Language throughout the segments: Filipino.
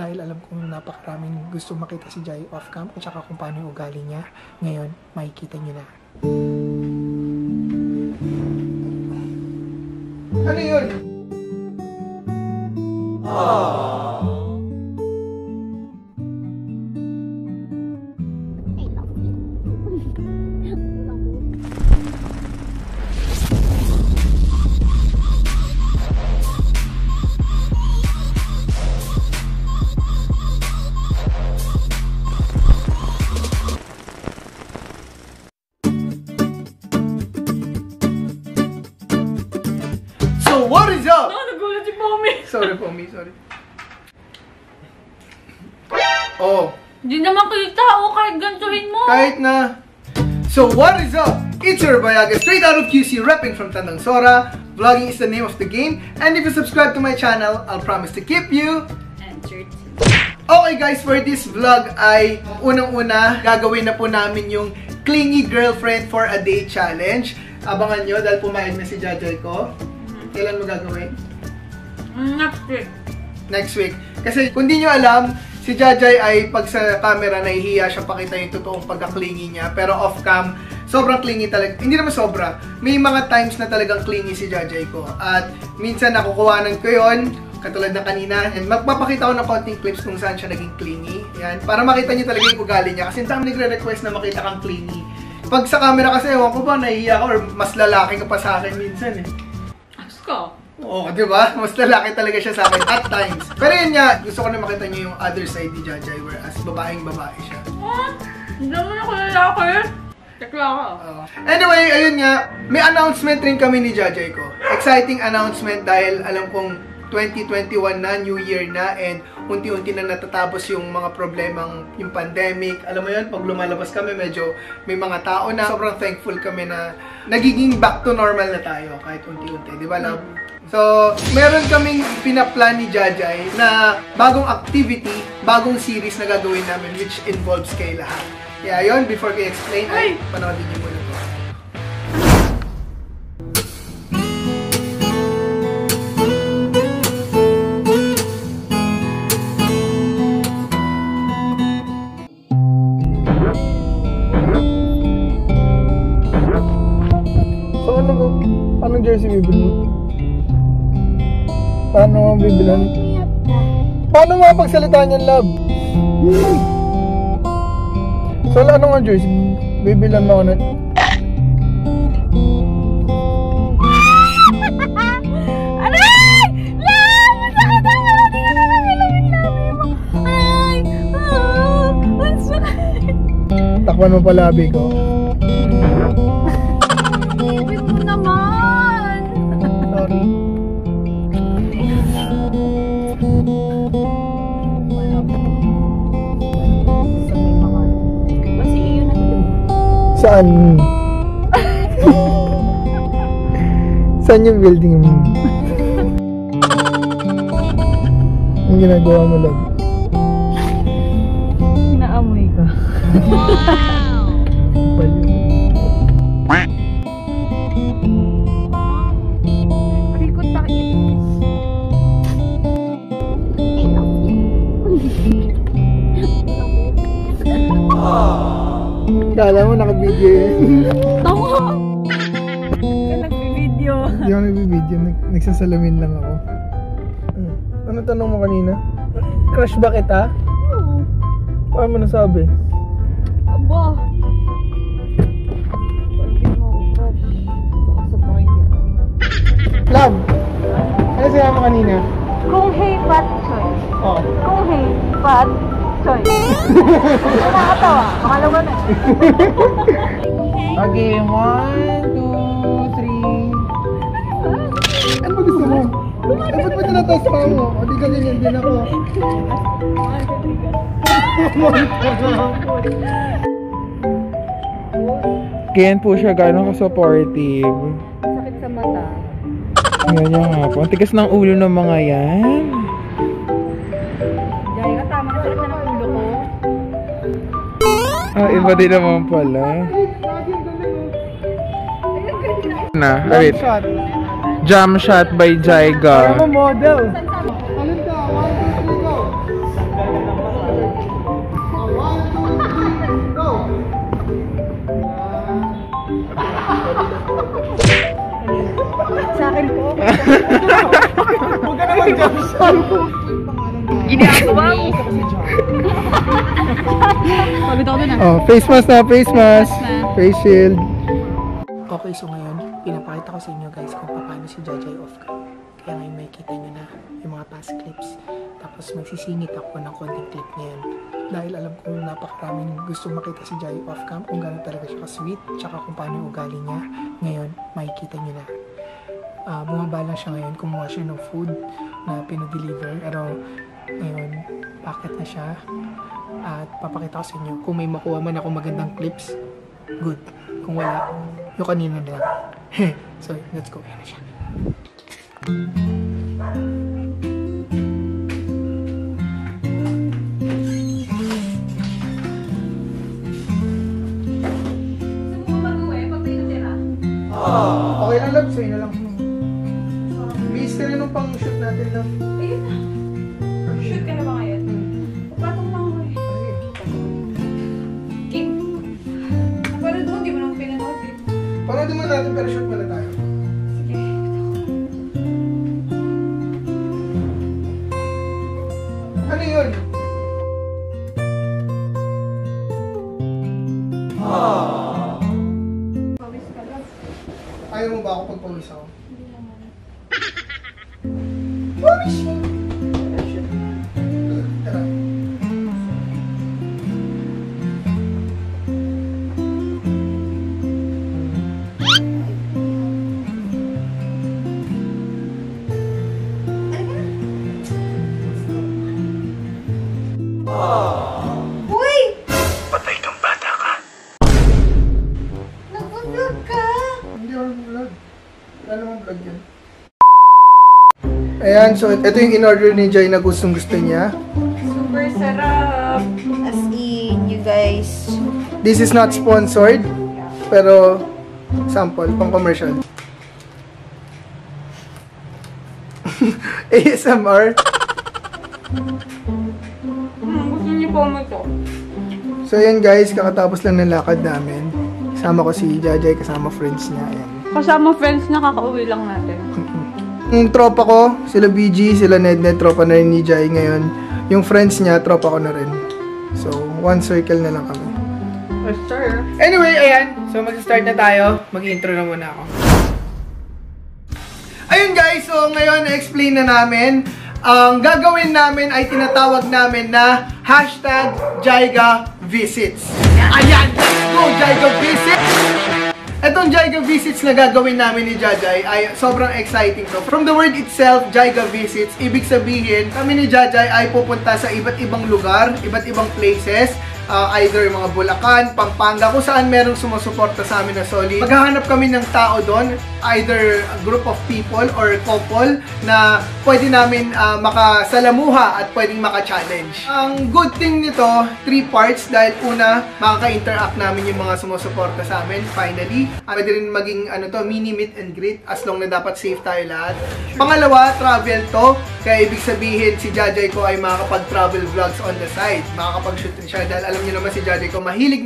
dahil alam kong napakaraming gusto makita si Jai off-cam at saka kung paano yung ugali niya. Ngayon, makikita niyo na. Ano yun? Aww. What is up? No, nagulat si Pomi. Sorry, Pomi. Sorry. Oh. Hindi naman kita. O, kahit gantuhin mo. Kahit na. So, what is up? It's your Bayaga, straight out of QC, repping from Tandang Sora. Vlogging is the name of the game. And if you subscribe to my channel, I'll promise to keep you entered. Okay guys, for this vlog ay unang-una, gagawin na po namin yung Clingy Girlfriend for a Day Challenge. Abangan nyo dahil pumayag na si Jaiga ko. Kailan mo gagawin? Next week. Next week. Kasi kung di nyo alam, si Jaiga ay pag sa camera nahihiya siya pakita yung totoong pagka-clingy niya. Pero off-cam, sobrang clingy talaga. Hindi naman sobra. May mga times na talagang clingy si Jaiga ko. At minsan nakukuhanan ko yon katulad na kanina. And magpapakita ko ng konting clips kung saan siya naging clingy. Yan. Para makita nyo talaga yung ugali niya. Kasi dami nagre-request na makita kang clingy. Pag sa camera kasi, ewan ko ba, nahihiya ka or mas lalaki ka pa sa akin minsan eh. Oo, diba? Mas lalaki talaga siya sa akin at times. Pero yun nga, gusto ko na makita niyo yung other side ni Jaiga, whereas babaeng-babae siya. What? Hindi naman ako lalaki. Tekla ako. Anyway, ayun nga, may announcement rin kami ni Jaiga ko. Exciting announcement dahil alam kong 2021 na, New Year na, and unti-unti na natatapos yung mga problemang yung pandemic. Alam mo yun, pag lumalabas kami, medyo may mga tao na. Sobrang thankful kami na nagiging back to normal na tayo kahit unti-unti, di ba love? So, meron kaming pinaplan ni Jaiga na bagong activity, bagong series na gagawin namin which involves kayo lahat. Kaya yun, before kayo explain, ay, panoodin niyo muna. Anong jersey bibili? Paano ang bibilan? Paano nga pagsalita niyan, love? So, anong ang jersey? Bibilan mo ako na... Aray! Love! Masakit ang wala! Di ka naman ilawin labi mo! Aray! Oo! Masakit! Takpan mo pa labi ko. Saan? Saan yung building mo? Ang ginagawa mo lang? Naamoy ko. Kala mo naka-video yun. Tawa! Nag-video. Hindi ako nag-video. Nagsasalamin lang ako. Ano tanong mo kanina? Crush ba kita? Oo. Paano mo nasabi? Aba. Pag di mo crush, baka sa pangit. Love! Ano sinabi mo kanina? Kung hey, pat, choy. Oo. Kung hey, pat, choy. Nakakatawa. Makalawa na. Okay, 1, 2, 3. Ano ba gusto mo? Ba't ba tinatas pa mo? O di ganyan din ako. Ganyan po siya. Gano'n ka-supportive. Sakit sa mata. Ganyan nga po. Ang tigas ng ulo ng mga yan. Ah, iba din naman pala. Na, wait. Jump shot by Jaiga. Ano model? Ano daw? 1, 2, 3, go! Ginagawa ko. Pagod ako na. Oh, face mask na, face mask. Face shield. Okay, so ngayon, pinapakita ko sa inyo guys kung paano si Jaiga off cam. Kaya ngayon may kita nyo na yung mga past clips. Tapos magsisingit ako ng konting clip ngayon. Dahil alam ko napakaraming gusto makita si Jaiga off cam kung gano'n talaga siya ka-sweet, tsaka kung paano yung ugali niya. Ngayon, makikita nyo na. Bumaba lang siya ngayon, kumuha siya ng food na pinadeliver, pero ngayon, packet na siya at papakita ko sa inyo kung may makuha man ako magandang clips, good, kung wala, yung kanina na lang. So, let's go, yan na siya. Okay lang, love, so yun na lang. Mister na nung pang-shoot natin, love. Ayun na. Shoot ka na ba ngayon? Patong lang ako eh. Ayun. King. Parang doon, di mo nang pinanood eh. Parang doon natin, pero shoot muna tayo. Sige. Ano yun? Pawis ka, love. Ayaw mo ba ako pagpawis ako? Ayan, so ito yung in-order ni Jai na gustong-gusto niya. Super sarap! As in, you guys... This is not sponsored, pero sample, pang-commercial. ASMR. Gusto niyo po mo to. So ayan guys, kakatapos lang ng lakad namin. Kasama ko si Jaiga, kasama friends niya. Ayan. Kasama friends na, kakauwi lang natin. Yung tropa ko, sila BG, sila Ned, tropa na rin ni Jai ngayon. Yung friends niya, tropa ko na rin. So, one circle na lang kami. Yes, sir. Anyway, ayan. So, mag-start na tayo. Mag-intro na muna ako. Ayun guys, so ngayon, na-explain na namin. Ang gagawin namin ay tinatawag namin na hashtag Jaiga Visits. Ayan, let's go Jaiga Visits! Etong Jaiga Visits na gagawin namin ni Jaiga ay sobrang exciting to. From the word itself, Jaiga Visits, ibig sabihin, kami ni Jaiga ay pupunta sa iba't ibang lugar, iba't ibang places, either mga Bulacan, Pampanga, kung saan merong sumusuporta sa amin na solid. Maghahanap kami ng tao doon, either a group of people or couple na pwede namin makasalamuha at pwedeng maka-challenge. Ang good thing nito, 3 parts, dahil una, makaka-interact namin yung mga sumusuporta sa amin, finally. Pwede rin maging ano to, mini meet and greet as long na dapat safe tayo lahat. Pangalawa, travel to. Kaya ibig sabihin si Jaiga ko ay makakapag-travel vlogs on the side. Makakapag-shoot siya dahil alam niyo naman si Jaiga ko mahilig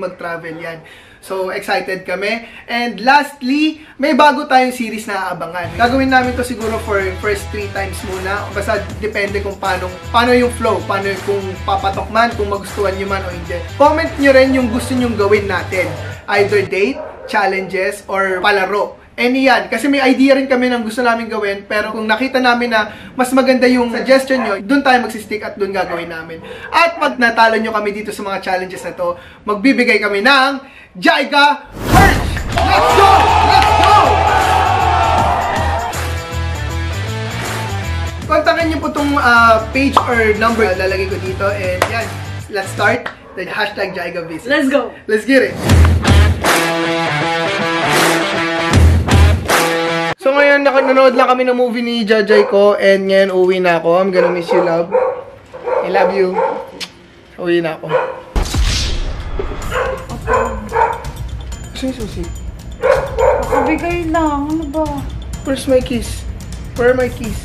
mag-travel yan. So, excited kami. And lastly, may bago tayong series na aabangan. Gagawin namin to siguro for first 3 times muna. Basta depende kung paano yung flow, paano kung papatok man, kung magustuhan nyo man o hindi. Comment nyo rin yung gusto nyong gawin natin. Either date, challenges, or palaro. Any yan. Kasi may idea rin kami ng gusto namin gawin, pero kung nakita namin na mas maganda yung suggestion nyo, doon tayo magsistick at doon gagawin namin. At pag natalo nyo kami dito sa mga challenges na to, magbibigay kami ng JaiGa Perch! Let's go! Let's go! Kontakin nyo po itong page or number lalagay ko dito. And yan, let's start the hashtag JaiGa Visits. Let's go! Let's get it! So ngayon, nanonood lang kami ng movie ni Jaiga ko and ngayon uwi na ako. I'm gonna miss you, love. I love you. Uwi na ako. Gusto yung susi? Nakabigay lang. Ano ba? Where's my kiss? Where my kiss?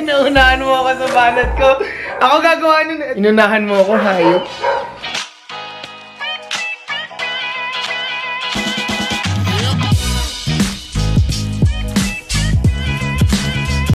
Inunahan mo ako sa banat ko. Ako gagawa nun. Inunahan mo ako, hayop.